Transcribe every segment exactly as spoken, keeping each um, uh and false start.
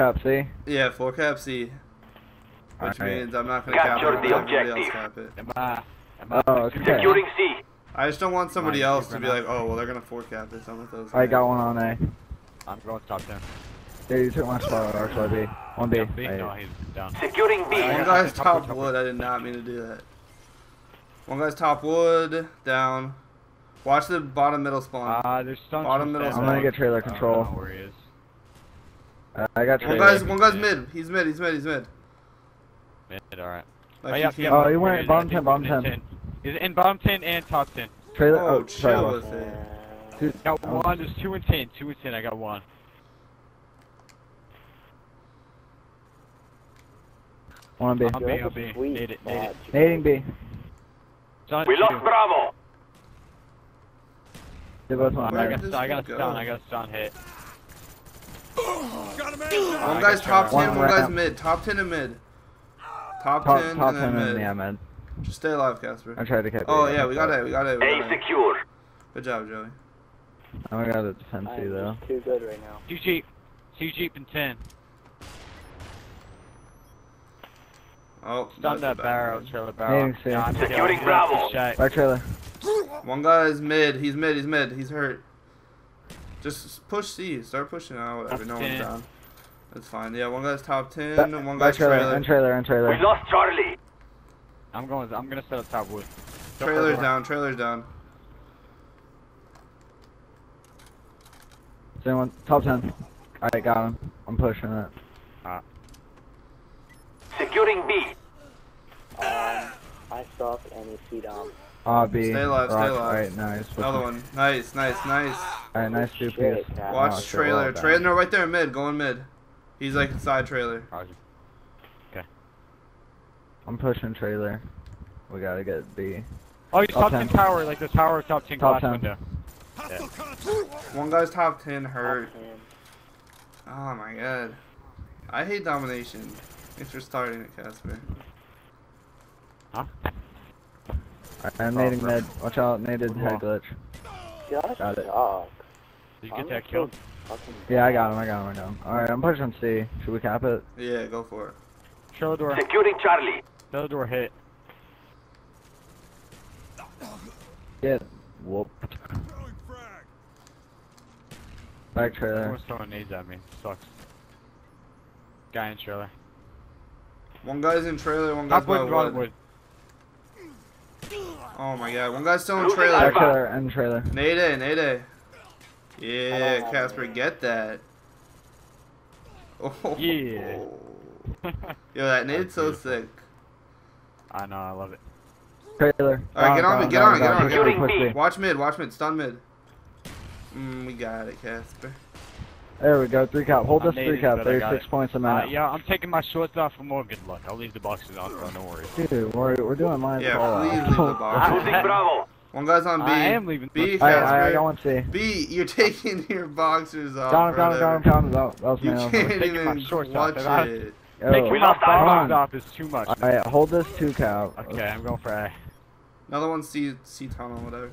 Cap C? Yeah, full cap C. Which right. means I'm not gonna capture cap the objective. Cap it. Am I, am I oh, okay. Securing C. I just don't want somebody Mine else to be like, oh, well, they're gonna forecap this. I'm with those guys. I got one on A. I'm going to top down. Yeah, you took my spot, or should I be? One B. B. No, he's down. Securing B. One guy's top wood. I did not mean to do that. One guy's top wood. Down. Watch the bottom middle spawn. Ah, uh, there's some. Bottom middle spawn. I'm gonna get trailer control. I don't know where he is. Uh, I got trailer. One guy's, one guy's mid. He's mid. He's mid. He's mid. Mid, alright. Like oh, yeah, he, oh, he went bottom ten, bottom ten. ten. He's in bottom ten and top ten. Trailer, oh, oh chill with it. I got one, there's two and ten, two and ten, I got one. One B. On B, on B. Need it, need it. Nading B. We lost Bravo! They both on. I got, I got a stun, I got a stun hit. One guy's top ten, one guy's mid. Top ten and mid. Top ten and then mid. Yeah, man. Just stay alive, Casper. I tried to catch it. Oh, yeah, we got it. We got it. A secure. Good job, Joey. Oh, I got a defense C, though. Too good right now. Two Jeep. Two Jeep and ten. Oh, stop that barrel, trailer barrel. Securing Bravo. Right, trailer. One guy is mid. He's mid. He's mid. He's hurt. Just push C. Start pushing out. Whatever. No one's down. That's fine. Yeah, one guy's top ten. One guy's trailer. And trailer. And trailer. We lost Charlie. I'm going. I'm gonna set up top wood. Trailer's down. Trailer's down. Anyone top ten? All right, got him. I'm pushing it. Right. Securing B. Um, I stop any C dom. Ah, B. Stay alive. Stay alive. All right, nice. Another one. Nice, nice, nice. All right, nice two piece. Watch no, trailer. Trailer, no, right there, mid. Going mid. He's like inside trailer. Roger. I'm pushing trailer. We gotta get B. Oh, he's top, top ten tower, like the tower of top ten top glass ten. Window. Yeah. One guy's top ten hurt. Top ten. Oh my god. I hate domination. Thanks for starting it, Casper. Huh? Alright, I'm nading med. Watch out, naded head glitch. Gosh, got it. Dog. Did you get I'm that kill? Yeah, I got him, I got him, I got him. Alright, I'm pushing C. Should we cap it? Yeah, go for it. Trailer door. Securing Charlie. Trailer door hit. Get whooped. Back trailer. Someone's throwing nades at me. Sucks. Guy in trailer. One guy's in trailer, one guy's in wood. Oh my god, one guy's still in trailer. Back trailer and trailer. Nade A, nade A. Yeah, Casper, get that. Oh. Yeah. Yo, that nade's so sick. I know, I love it. Trailer. Alright, get on it, get on it, get on it. Get on it. Watch mid, watch mid, stun mid. Mm, we got it, Casper. There we go, three cap. Hold this three cap, thirty-six points I'm out. Uh, yeah, I'm taking my shorts off for more good luck. I'll leave the boxes on, so no worries. Dude, we're, we're doing mine. Yeah, please leave the boxes. One guy's on B. I am leaving. B, I, I got one C. B, you're taking your boxers off. Got him, got him, got him, got him. That was my own. You can't even clutch it. Yo, Taking we my box off is too much. Alright, hold this two cow. Okay, I'm going for A. Another one C, C tunnel, whatever.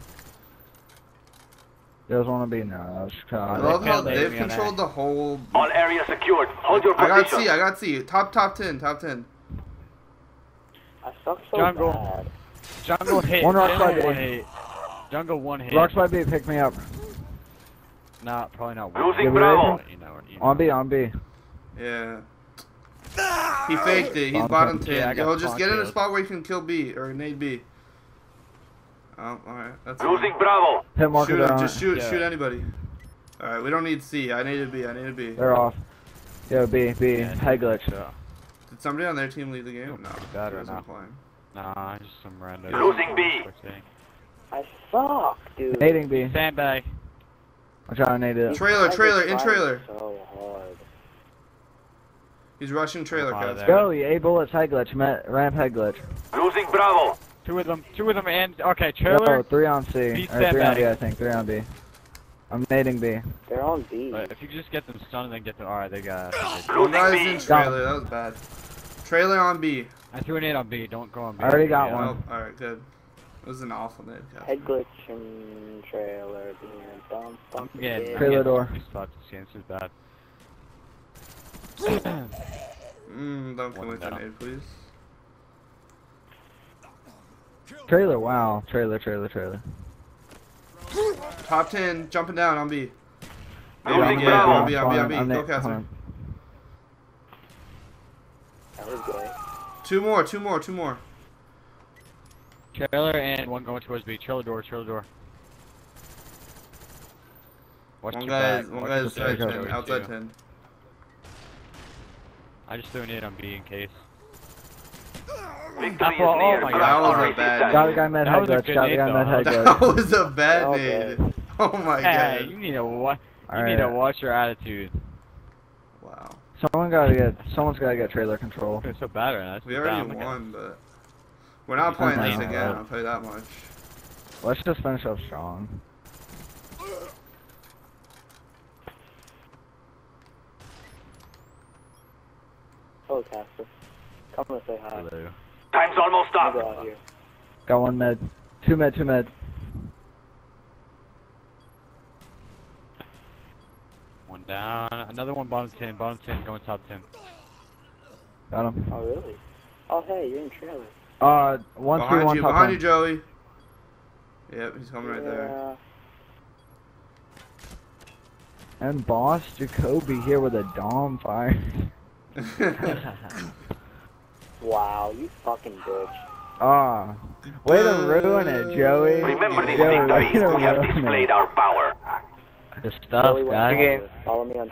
There's one on B now. I love how they've controlled the whole. All area secured. Hold your position. I got C, I got C. Top, top ten, top ten. I suck so Jungle. Bad. Jungle hit. One rock by B. One hit. Jungle one hit. Rocks by B, pick me up. Nah, probably not. Losing Bravo. On B, on B. Yeah. He faked it. He's bottom ten. Yeah, He'll just get in a spot where he can kill B or nade B. Oh, alright. That's losing Bravo. Shoot him. Just shoot. Yeah. Shoot anybody. Alright, we don't need C. I needed B. I needed B. They're off. Yo, B. B. Yeah, head glitch. Yeah. Did somebody on their team leave the game? No. Bad right now. Playing. Nah, just some random. Losing B. I suck, dude. Nading B. Sandbag. I'm trying to nade it. Trailer, trailer, in trailer. So hard. He's rushing trailer, guys. Let's go, A bullets, head glitch, ramp head glitch. Losing Bravo. Two of them, two of them, and okay, trailer. Oh, three on C. Beat or three on B, I think. Three on B. I'm nading B. They're on B. But if you just get them stunned, then get them. Alright, they got. Losing guys B. In trailer, that was bad. Trailer on B. I threw an eight on B. Don't go on B. I already got yeah. one. Oh, alright, good. It was an awful nade. Yeah. Head glitch and trailer. Bump, bump, yeah, trailer door. This is bad. mm, don't feel like that aid, please. Trailer, wow. Trailer, trailer, trailer. Top ten, jumping down on B. I don't think yeah, on B, on B, on B. On B. Go, Catherine. Two more, two more, two more. Trailer and one going towards B. Trailer door, trailer door. Watch one guy, one guy is outside ten, outside ten. I just threw an in on B in case. Victory oh, oh my god, that was a bad nade. That was a good nade though. That was a bad nade. Oh my god. You need to watch. You need to watch your attitude. Wow. Someone gotta get. Someone's gotta get trailer control. It's so bad right now. We already won, but we're not playing this again. I'll tell you that much. Let's just finish up strong. Hello, Casper. Come and say hi. Hello. Time's almost up. Go here. Got one med. Two med, two med. One down. Another one bottom ten, bottom ten, going top ten. Got him. Oh, really? Oh, hey, you're in trailer. Uh, one, behind three, one, you, top behind ten. You, Joey. Yep, he's coming yeah. right there. And Boss Jacoby here with a D O M fire. Wow, you fucking bitch. Ah, way to ruin it, Joey. Remember these victories, we have displayed our power. The stuff, guys. Follow me on